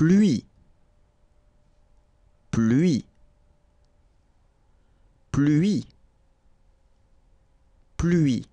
pluie, pluie, pluie, pluie.